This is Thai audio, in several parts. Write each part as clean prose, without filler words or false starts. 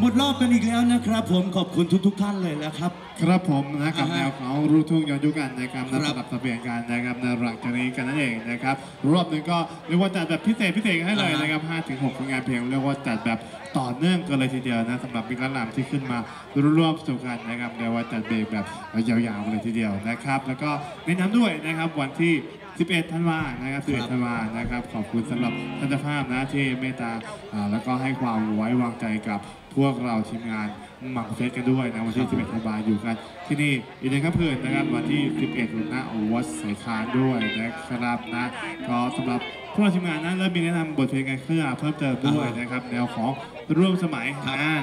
หมดรอบกันอีกแล้วนะครับผมขอบคุณทุกท่านเลยนะครับครับผมนะกับแนวเขารู้ทุ่งย้อนยุคกันนะครับในระดับตะเบียนกันนะครับในหลังจากนี้กันนั่นเองนะครับรอบนึงก็เรียกว่าจัดแบบพิเศษให้เลยนะครับ 5-6 ผลงานเพลงเรียกว่าจัดแบบต่อเนื่องกันเลยทีเดียวนะสำหรับบิ๊กล้านลำที่ขึ้นมาร่วมสนุกกันนะครับเรียกว่าจัดเบรกแบบยาวๆเลยทีเดียวนะครับแล้วก็แนะนำด้วยนะครับวันที่11ธันวานะครับ11ธันวานะครับขอบคุณสำหรับท่านเจ้าภาพนะที่เมตตาแล้วก็ให้ความไว้วางใจกับพวกเราทีมงานหมักเฟสกันด้วยนะวันที่11ธันวาอยู่กันที่นี่อีกในค่ำคืนนะครับวันที่11หน้าวัดสายคานด้วยนะครับนะก็สำหรับพวกเราทีมงานนั้นเรามีแนะนำบทเพลงกันขึ้นมาเพิ่มเติมด้วยนะครับแนวของร่วมสมัย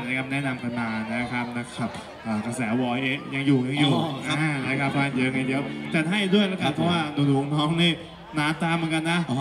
นะครับแนะนำกันมานะครับนะครับกระแสวอยยังอยู่นะครับเยอะไงเดี๋ยวจัดให้ด้วยแล้วกันเพราะว่าหนูน้องนี่หนาตาเหมือนกันนะ